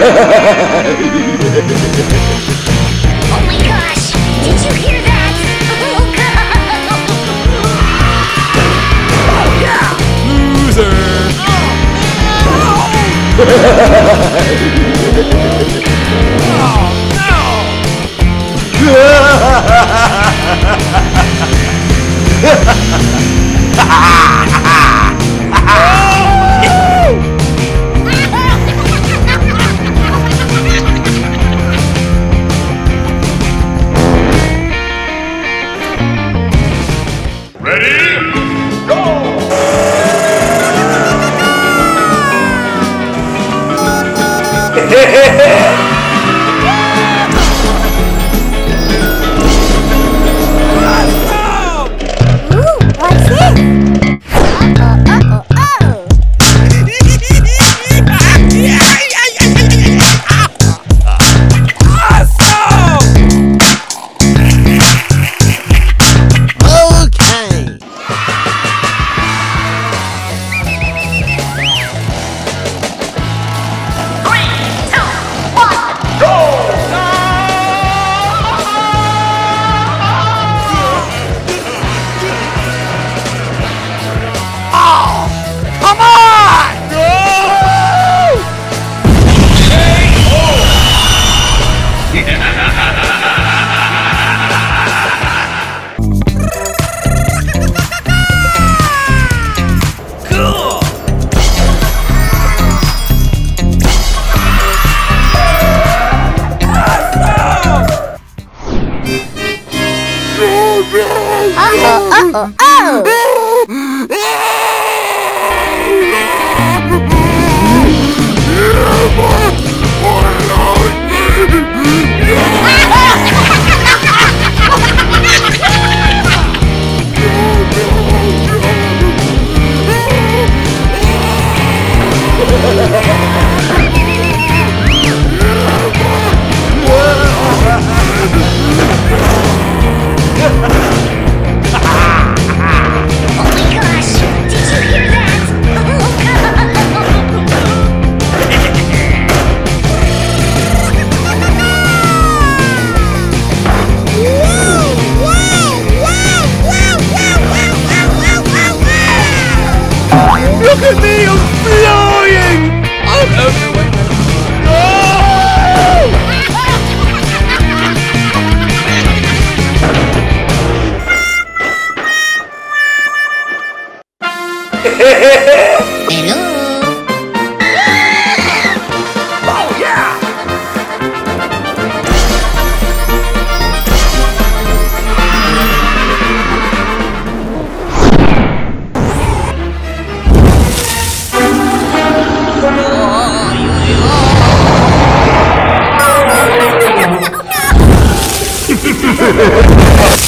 Oh my gosh! Did you hear that? Oh god! Yeah! Loser! Oh no!